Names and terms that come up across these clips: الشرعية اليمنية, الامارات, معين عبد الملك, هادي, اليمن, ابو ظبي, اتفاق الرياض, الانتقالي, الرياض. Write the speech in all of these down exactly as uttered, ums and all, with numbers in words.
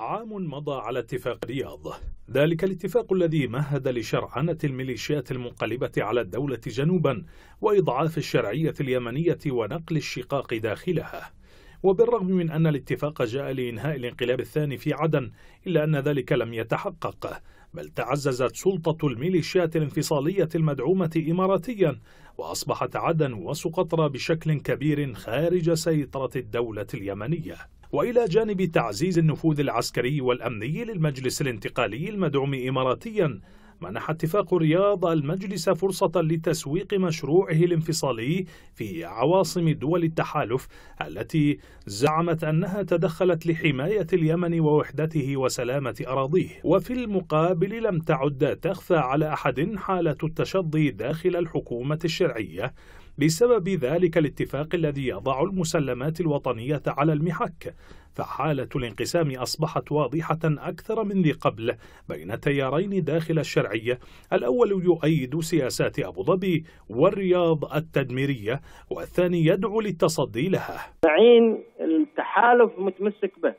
عام مضى على اتفاق الرياض، ذلك الاتفاق الذي مهد لشرعنة الميليشيات المنقلبة على الدولة جنوبا وإضعاف الشرعية اليمنية ونقل الشقاق داخلها. وبالرغم من أن الاتفاق جاء لإنهاء الانقلاب الثاني في عدن، إلا أن ذلك لم يتحقق، بل تعززت سلطة الميليشيات الانفصالية المدعومة إماراتيا، وأصبحت عدن وسقطرى بشكل كبير خارج سيطرة الدولة اليمنية. وإلى جانب تعزيز النفوذ العسكري والأمني للمجلس الانتقالي المدعوم إماراتيا، منح اتفاق الرياض المجلس فرصة لتسويق مشروعه الانفصالي في عواصم دول التحالف التي زعمت أنها تدخلت لحماية اليمن ووحدته وسلامة أراضيه. وفي المقابل لم تعد تخفى على أحد حالة التشظي داخل الحكومة الشرعية بسبب ذلك الاتفاق الذي يضع المسلمات الوطنية على المحك، فحالة الانقسام أصبحت واضحة أكثر من ذي قبل بين تيارين داخل الشرعية، الأول يؤيد سياسات أبو ظبي والرياض التدميرية، والثاني يدعو للتصدي لها. معين التحالف متمسك به،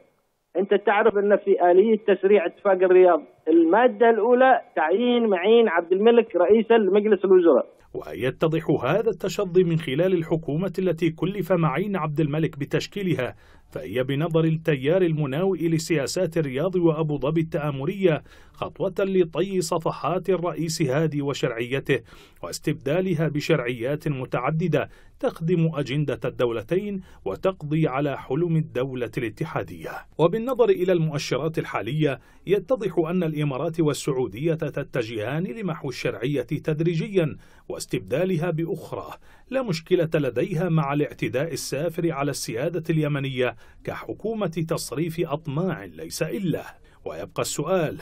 أنت تعرف أن في آلية تشريع اتفاق الرياض المادة الأولى تعيين معين عبد الملك رئيسا لمجلس الوزراء. ويتضح هذا التشظي من خلال الحكومة التي كلف معين عبد الملك بتشكيلها، فهي بنظر التيار المناوئ لسياسات الرياض وأبو ظبي التآمرية خطوة لطي صفحات الرئيس هادي وشرعيته واستبدالها بشرعيات متعددة تخدم أجندة الدولتين وتقضي على حلم الدولة الاتحادية. وبالنظر إلى المؤشرات الحالية، يتضح أن الإمارات والسعودية تتجهان لمحو الشرعية تدريجيا واستبدالها بأخرى، لا مشكلة لديها مع الاعتداء السافر على السيادة اليمنية كحكومة تصريف أطماع ليس إلا. ويبقى السؤال،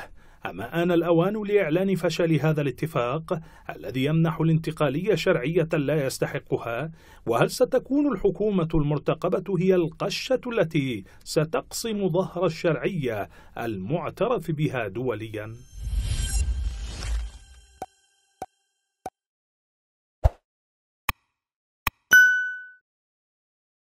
أما آن الأوان لإعلان فشل هذا الاتفاق الذي يمنح الانتقالية شرعية لا يستحقها؟ وهل ستكون الحكومة المرتقبة هي القشة التي ستقصم ظهر الشرعية المعترف بها دوليا؟